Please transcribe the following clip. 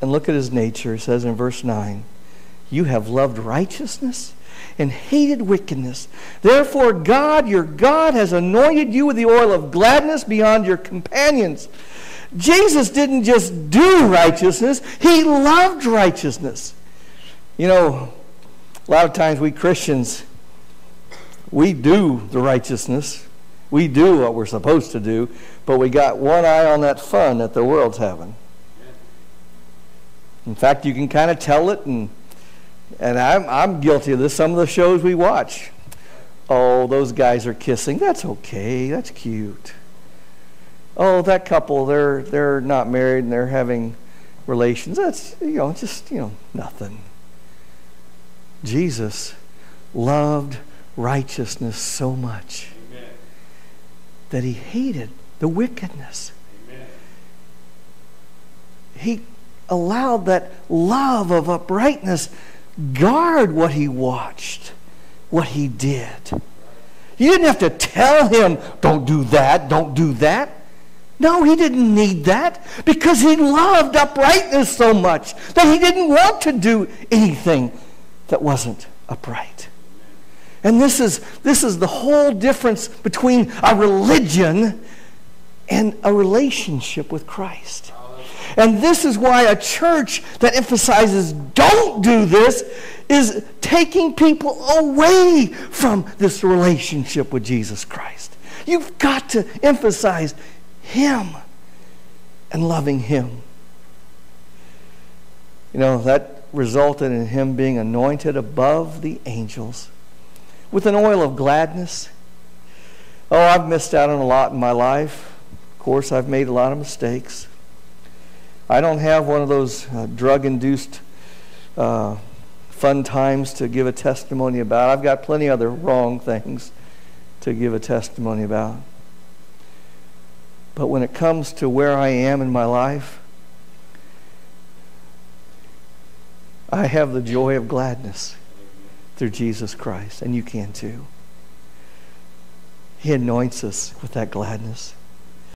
And look at his nature. It says in verse 9, "You have loved righteousness and hated wickedness. Therefore God, your God, has anointed you with the oil of gladness beyond your companions." Jesus didn't just do righteousness. He loved righteousness. You know, a lot of times we Christians, we do the righteousness. We do what we're supposed to do, but we got one eye on that fun that the world's having. In fact, you can kind of tell it, and I'm guilty of this. Some of the shows we watch, oh, those guys are kissing. That's okay. That's cute. Oh, that couple, they're not married and they're having relations. That's, just, nothing. Jesus loved righteousness so much that he hated the wickedness. Amen. He allowed that love of uprightness guard what he watched, what he did. You didn't have to tell him, don't do that, don't do that. No, he didn't need that because he loved uprightness so much that he didn't want to do anything that wasn't upright. And this is the whole difference between a religion and a relationship with Christ. And this is why a church that emphasizes don't do this is taking people away from this relationship with Jesus Christ. You've got to emphasize him and loving him. That resulted in him being anointed above the angels with an oil of gladness. Oh, I've missed out on a lot in my life. Of course, I've made a lot of mistakes. I don't have one of those drug-induced fun times to give a testimony about. I've got plenty of other wrong things to give a testimony about. But when it comes to where I am in my life, I have the joy of gladness through Jesus Christ, and you can too. He anoints us with that gladness.